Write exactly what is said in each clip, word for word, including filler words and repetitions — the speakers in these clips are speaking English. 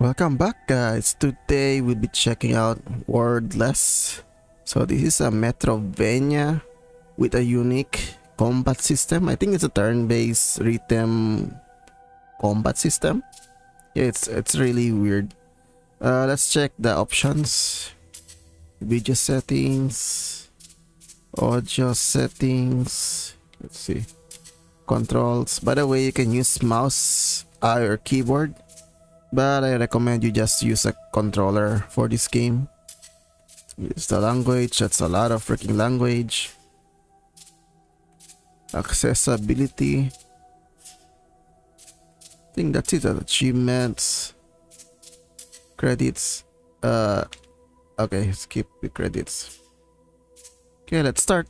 Welcome back, guys. Today we'll be checking out Worldless. So this is a Metroidvania with a unique combat system. I think it's a turn-based rhythm combat system. Yeah, it's it's really weird. Uh, let's check the options: video settings, audio settings. Let's see, controls. By the way, you can use mouse uh, or keyboard. But I recommend you just use a controller for this game. It's the language. That's a lot of freaking language. Accessibility. I think that's it. Achievements. Credits. Uh, okay, skip the credits. Okay, let's start.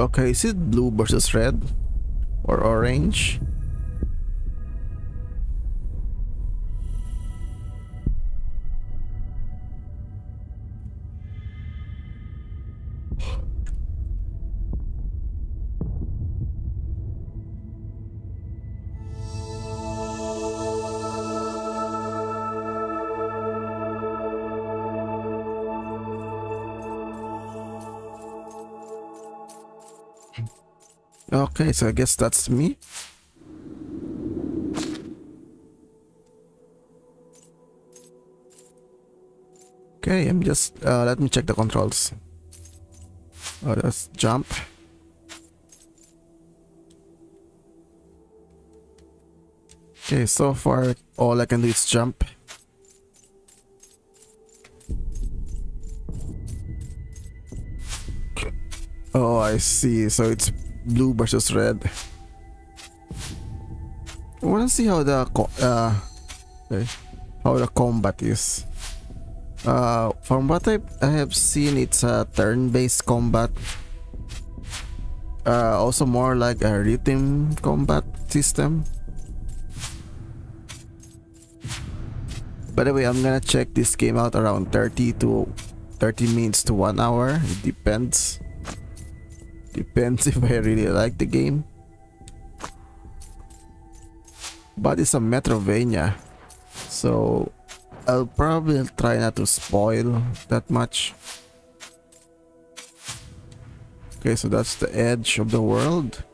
Okay, is it blue versus red or orange? Okay, so I guess that's me. Okay, I'm just uh, let me check the controls. Oh, let's jump. Okay, so far all I can do is jump. Oh, I see. So it's blue versus red. I want to see how the co uh, okay, how the combat is. Uh, from what I, I have seen, it's a turn-based combat. Uh, also more like a rhythm combat system. By the way, I'm gonna check this game out around thirty to thirty minutes to one hour. It depends. Depends if I really like the game. But it's a Metroidvania, so I'll probably try not to spoil that much. Okay, so that's the edge of the world.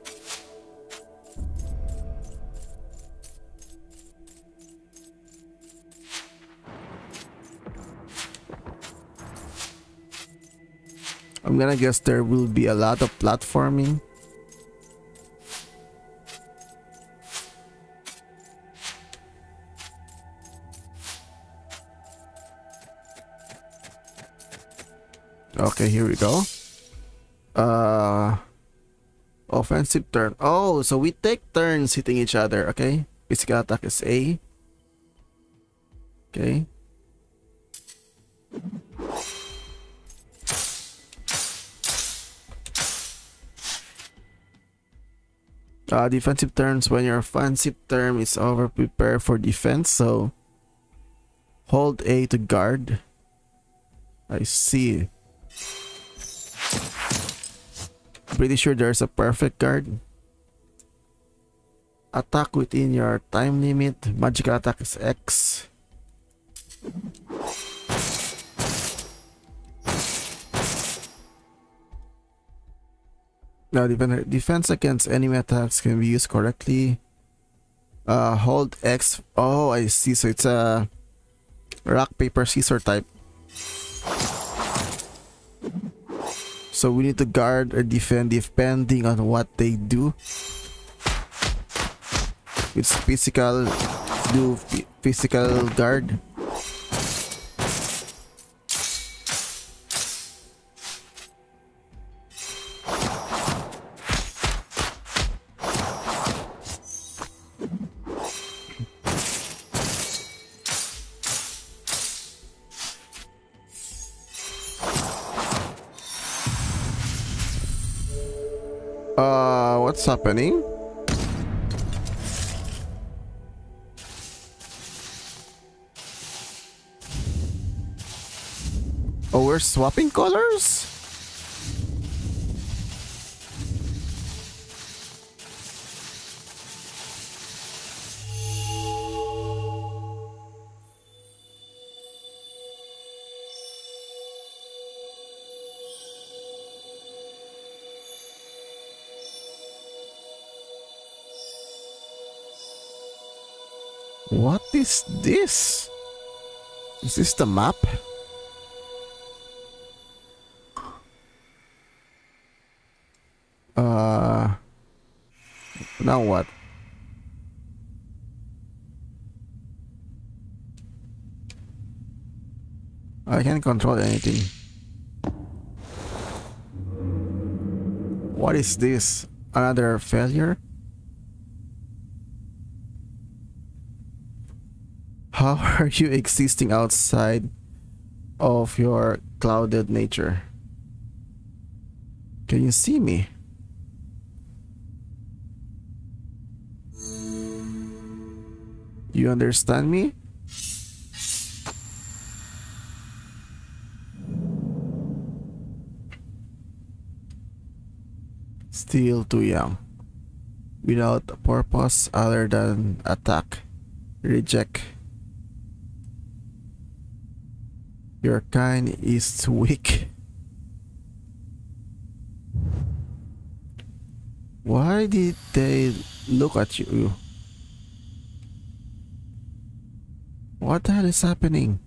I'm gonna guess there will be a lot of platforming. Okay, here we go. Uh, offensive turn. Oh, so we take turns hitting each other. Okay, physical attack is A. Okay. Uh, defensive turns. When your offensive turn is over, prepare for defense. So hold A to guard. I see. Pretty sure there's a perfect card. Attack within your time limit. Magical attack is X. Now, defense against enemy attacks can be used correctly. Uh, hold X. Oh, I see. So it's a rock, paper, scissor type. So we need to guard or defend depending on what they do. It's physical, do physical guard. Uh, what's happening? Oh, we're swapping colors? What is this? Is this the map? Uh, now what? I can't control anything. What is this? Another failure? How are you existing outside of your clouded nature? Can you see me? You understand me? Still too young. Without a purpose other than attack. Reject. Your kind is too weak. Why did they look at you? What the hell is happening?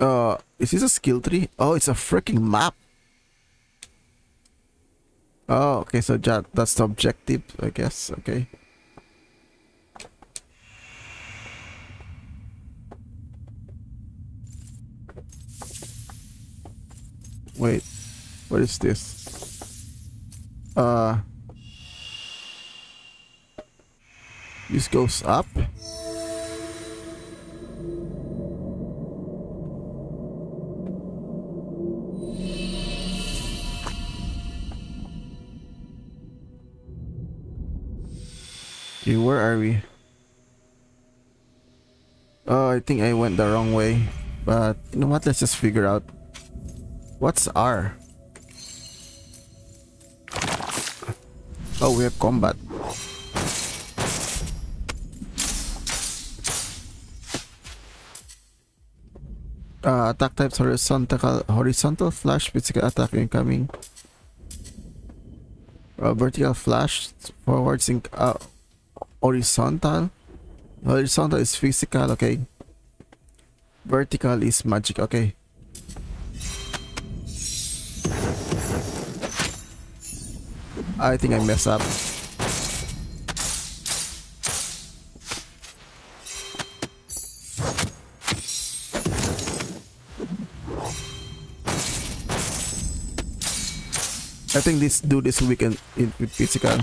Uh, is this a skill tree? Oh, it's a freaking map. Oh, okay, so that, that's the objective, I guess. Okay. Wait. What is this? Uh, this goes up. Okay, where are we? Oh, I think I went the wrong way. But you know what? Let's just figure out what's R. Oh, we have combat. Uh, attack types: horizontal, horizontal flash, physical attack incoming. Uh, vertical flash, forward sync. Uh, horizontal, horizontal is physical. Okay. Vertical is magic. Okay. I think I messed up. I think this do this weekend in physical.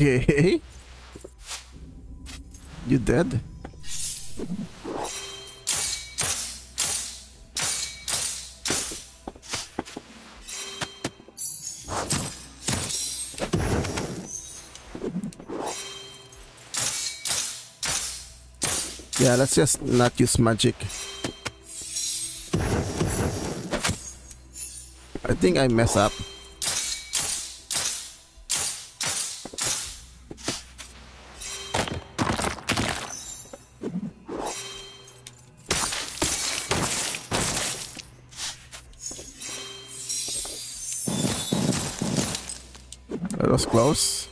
Okay. You dead? Yeah, let's just not use magic. I think I mess up. That was close.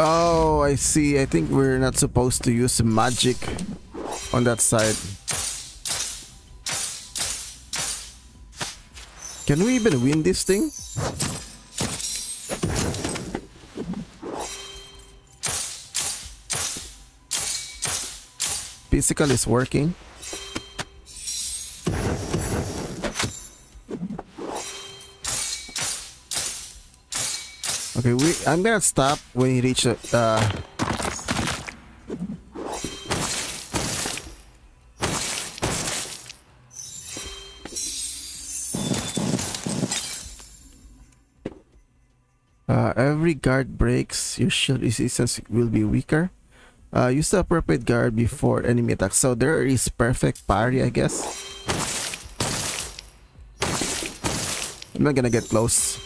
Oh, I see. I think we're not supposed to use magic on that side. Can we even win this thing? Physical is working. Okay, we, I'm gonna stop when you reach the... Uh, uh, every guard breaks, your shield resistance will be weaker. Uh, use the appropriate guard before enemy attack. So there is perfect parry, I guess. I'm not gonna get close.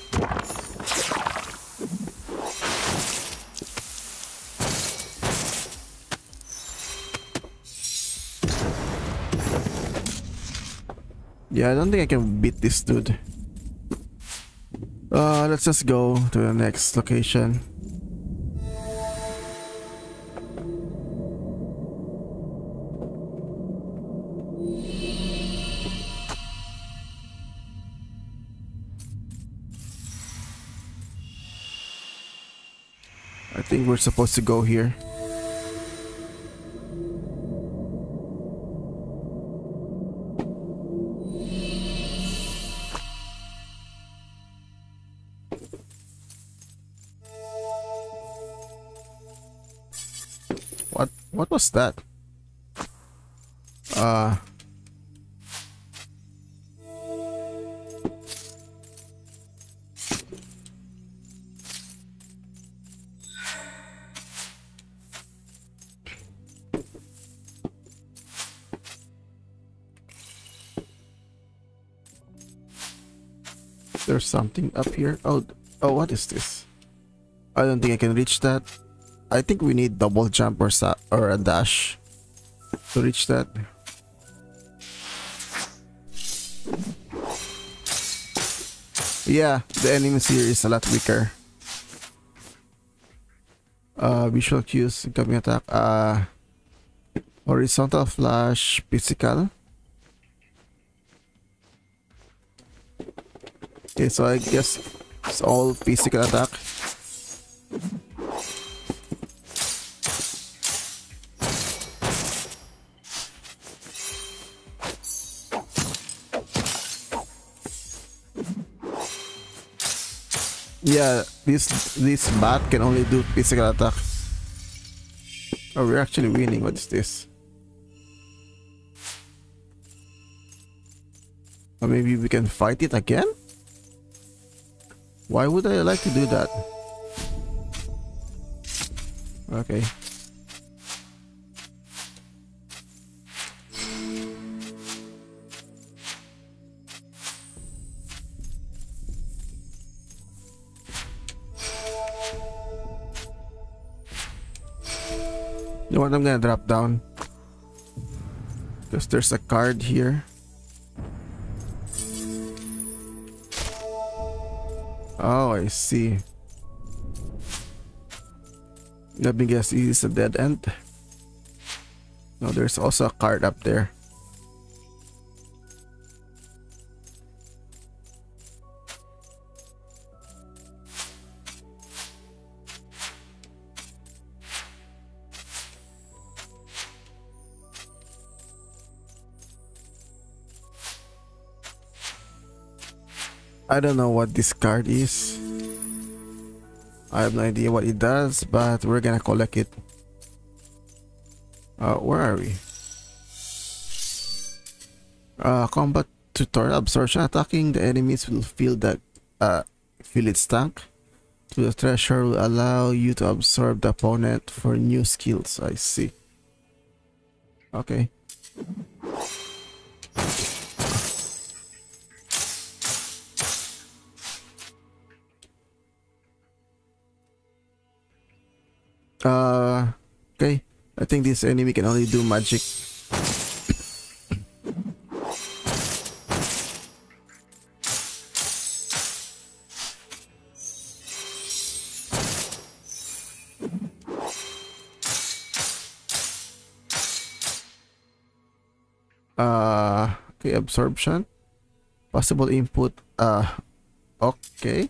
Yeah, I don't think I can beat this dude. Uh, let's just go to the next location. I think we're supposed to go here. What was that? Uh, there's something up here. Oh, oh, what is this? I don't think I can reach that. I think we need double jump or sa or a dash to reach that. Yeah, the enemies here is a lot weaker. Uh, visual cues, incoming attack. Uh, horizontal flash, physical. Okay, so I guess it's all physical attack. Yeah, this this bat can only do physical attack. Oh, we're actually winning. What is this? Or maybe we can fight it again? Why would I like to do that? Okay. You know what, I'm gonna drop down because there's a card here. Oh, I see. Let me guess, it is a dead end. No, there's also a card up there. I don't know what this card is. I have no idea what it does, but we're gonna collect it. Uh, where are we? Uh, combat tutorial absorption. Attacking the enemies will feel that uh, feel its tank. To the treasure will allow you to absorb the opponent for new skills. I see. Okay. Uh, okay. I think this enemy can only do magic. Uh, okay, absorption. Possible input. Uh, okay.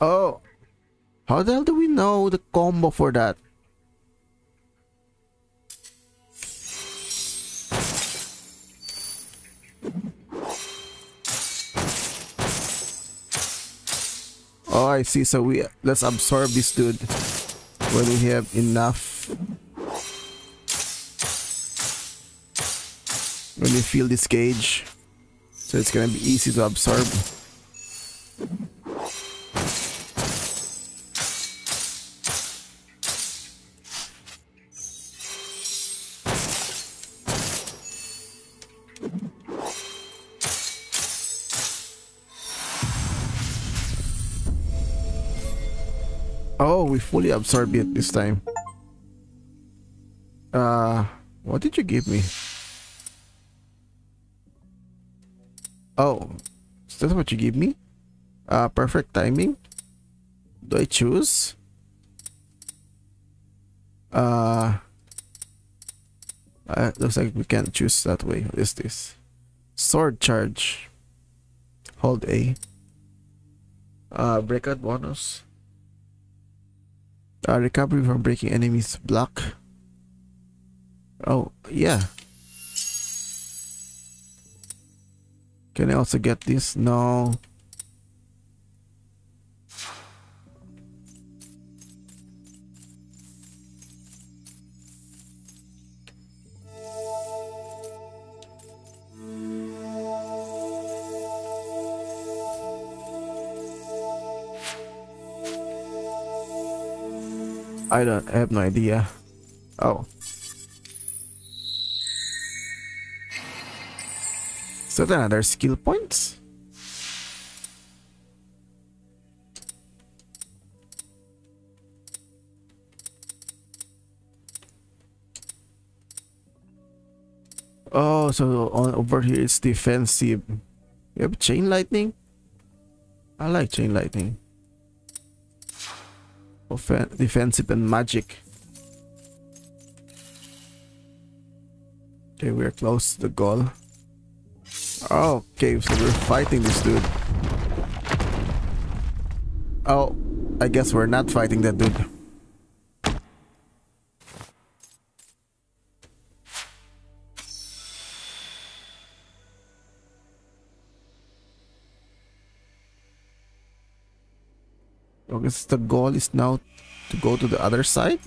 Oh, how the hell do we know the combo for that? Oh, I see. So we let's absorb this dude when we have enough. When we fill this cage, so it's gonna be easy to absorb. Oh, we fully absorb it this time. Uh, what did you give me? Oh, is that what you give me? Uh, perfect timing. Do I choose? Uh, uh, looks like we can't choose that way. What is this? Sword charge. Hold A. Uh, breakout bonus. Uh, recovery from breaking enemies block. Oh, yeah. Can I also get this? No. I don't I have no idea. Oh. Is that another skill points? Oh, so on over here it's defensive. You have chain lightning? I like chain lightning. Offen- defensive and magic. Okay, we're close to the goal. Okay, so we're fighting this dude. Oh, I guess we're not fighting that dude. I guess the goal is now to go to the other side.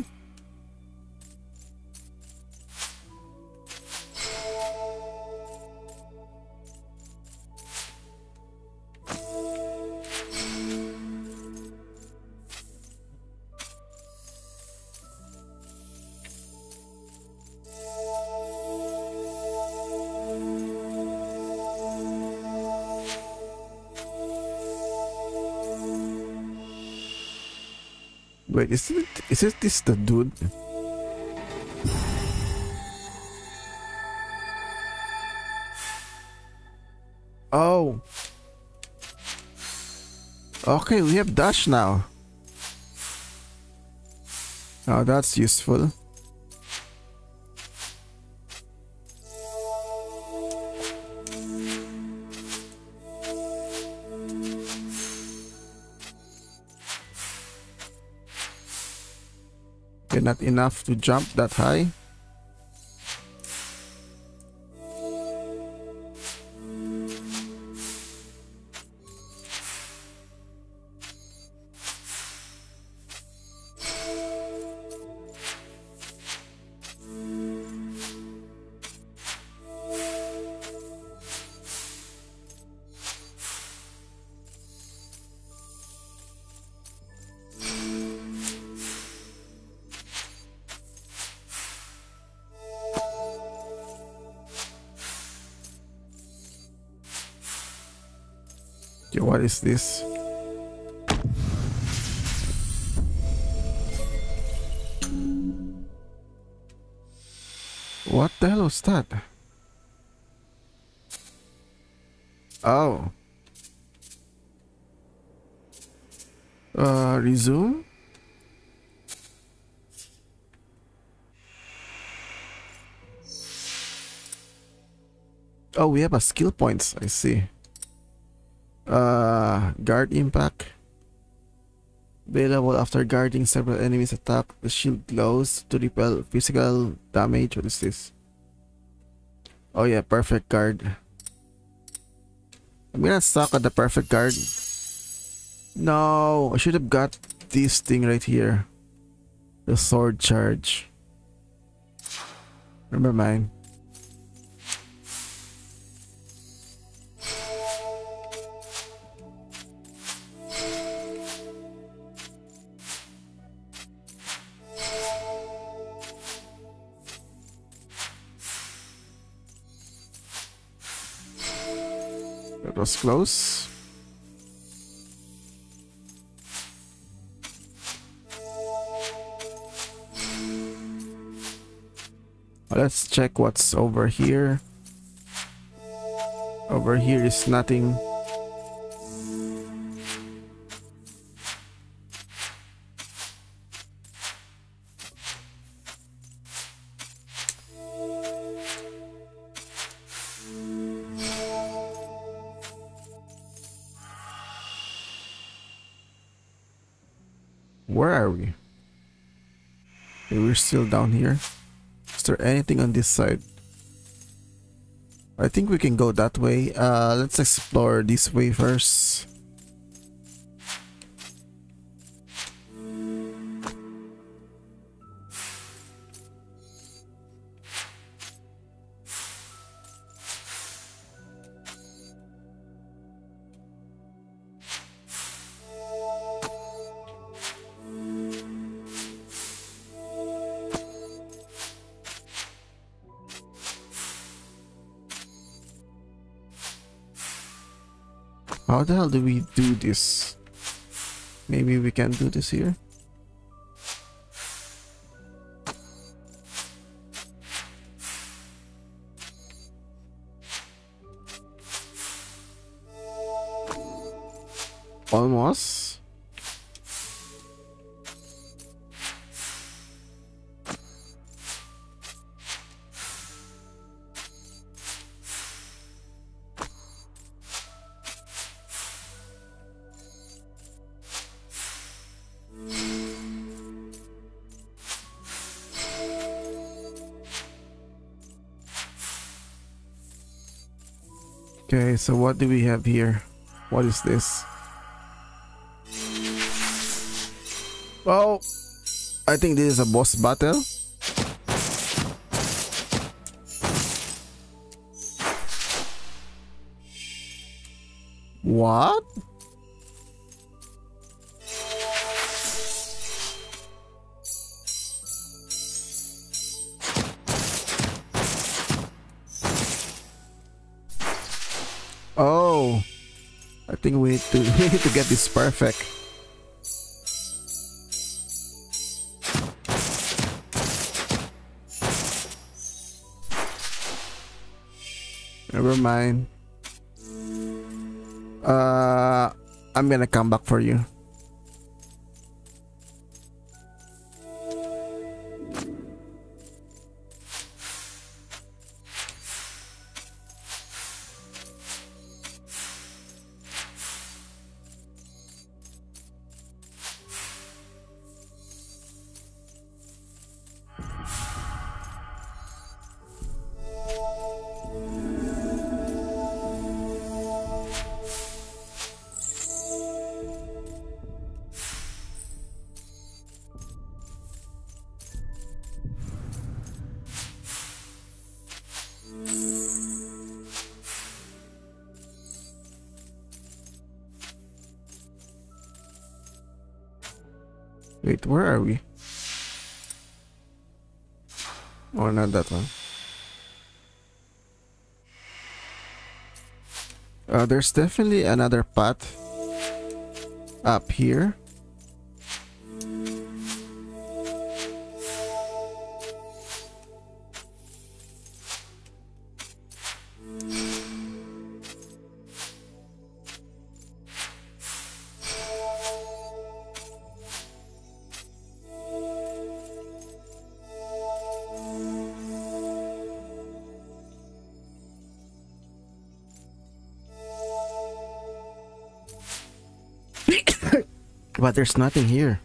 Wait, is it is it this the dude? Oh. Okay, we have dash now. Oh, that's useful. Not enough to jump that high. Okay, what is this? What the hell was that? Oh. Uh, resume? Oh, we have a skill points, I see. Uh, guard impact. Available after guarding several enemies attack. The shield glows to repel physical damage. What is this? Oh yeah, perfect guard. I'm gonna suck at the perfect guard. No, I should have got this thing right here. The sword charge. Remember mine. That was close. Let's check what's over here. Over here is nothing. Where are we? Okay, we're still down here. Is there anything on this side? I think we can go that way. Uh, let's explore this way first. How the hell do we do this? Maybe we can do this here. Almost. Okay, so what do we have here? What is this? Oh, I think this is a boss battle. What? Oh, I think we need to we need to get this perfect. Never mind. Uh, I'm gonna come back for you. Wait, where are we? Oh, not that one. Uh, there's definitely another path up here. But there's nothing here.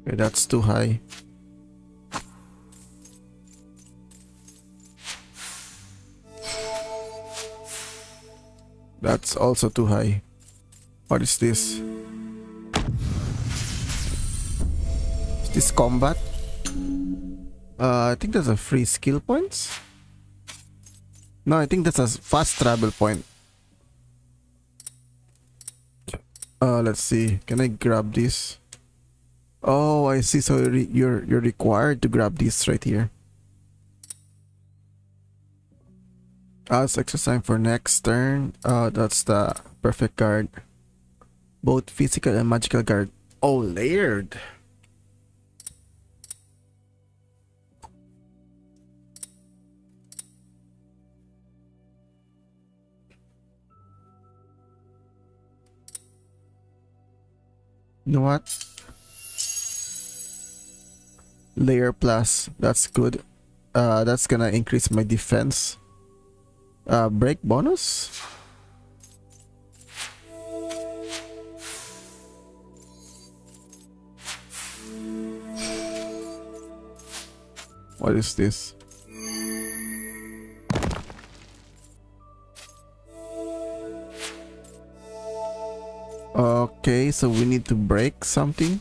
Okay, that's too high. That's also too high. What is this? Is this combat? Uh, I think that's a free skill point. No, I think that's a fast travel point. Uh, let's see. Can I grab this? Oh, I see. So you're you're required to grab this right here. Uh, it's exercise for next turn. Uh, that's the perfect card. Both physical and magical card. Oh, layered. You know what? Layer plus. That's good. Uh, that's gonna increase my defense. Uh, break bonus? What is this? Okay, so we need to break something.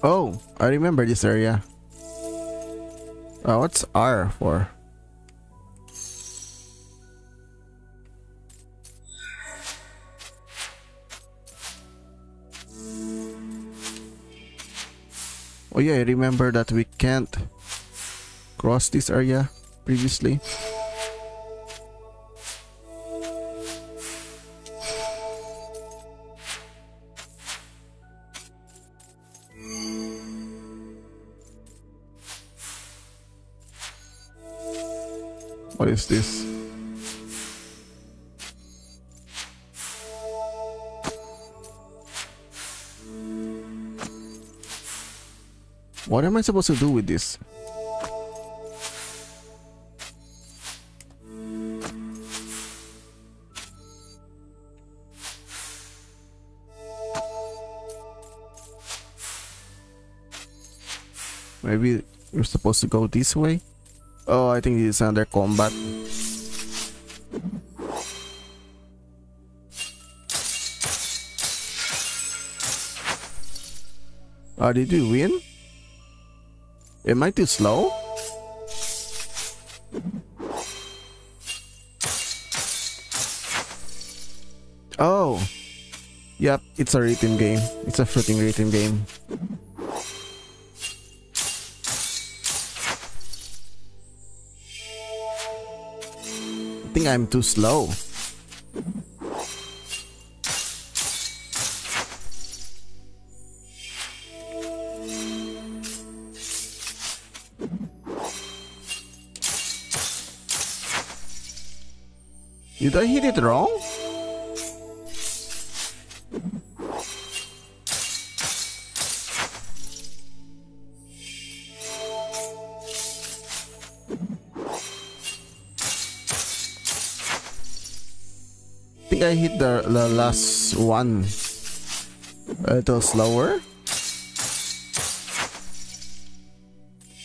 Oh, I remember this area. Uh, what's R for? Oh yeah, I remember that we can't cross this area previously. What is this? What am I supposed to do with this? Maybe we're supposed to go this way? Oh, I think this is under combat. Oh, did we win? Am I too slow? Oh. Yep, it's a rhythm game. It's a freaking rhythm game. think I'm too slow. Did I hit it wrong? I think I hit the, the last one a little slower.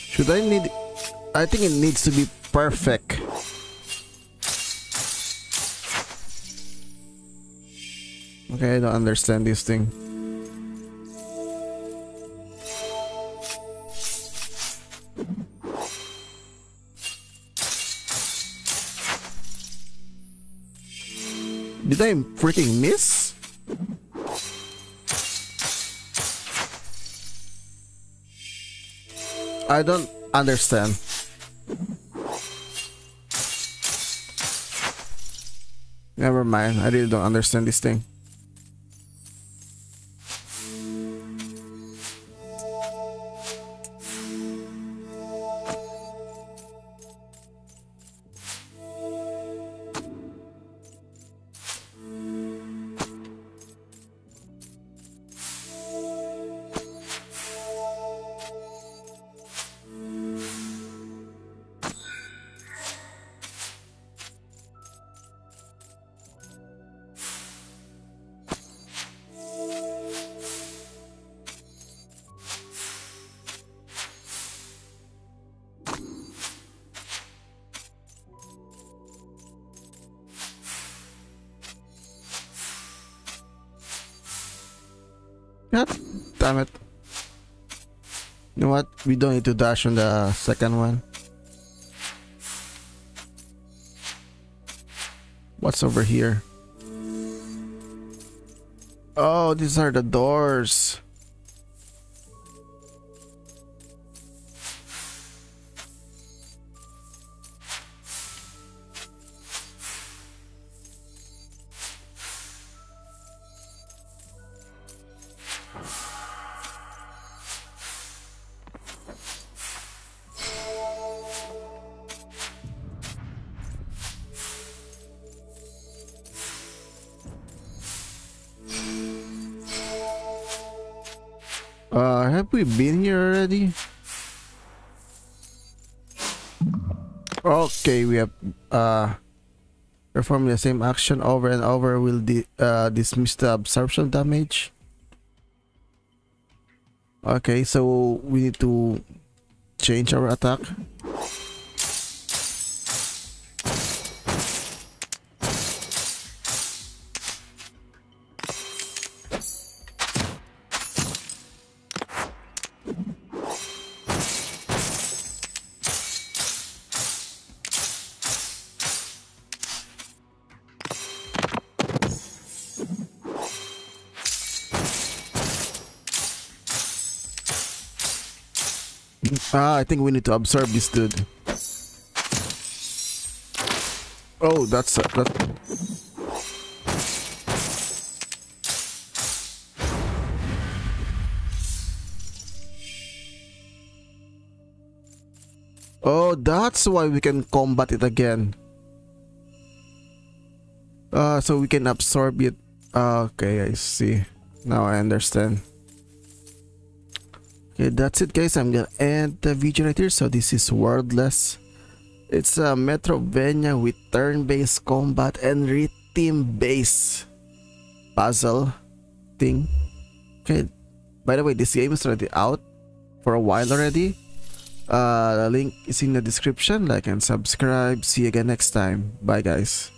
Should I need... I think it needs to be perfect. Okay, I don't understand this thing. Did I freaking miss? I don't understand. Never mind, I really don't understand this thing. God damn it. You know what? We don't need to dash on the second one. What's over here? Oh, these are the doors. Uh, have we been here already? Okay, we have uh, performed the same action over and over will di uh, dismiss the absorption damage. Okay, so we need to change our attack. Ah, I think we need to absorb this dude. Oh, that's... Uh, that. Oh, that's why we can combat it again. Uh, so we can absorb it. Okay, I see. Now I understand. Okay, that's it guys, I'm gonna end the video right here. So this is Worldless. It's a Metroidvania with turn-based combat and rhythm-based puzzle thing. Okay, by the way, this game is already out for a while already. Uh, the link is in the description. Like and subscribe. See you again next time. Bye guys.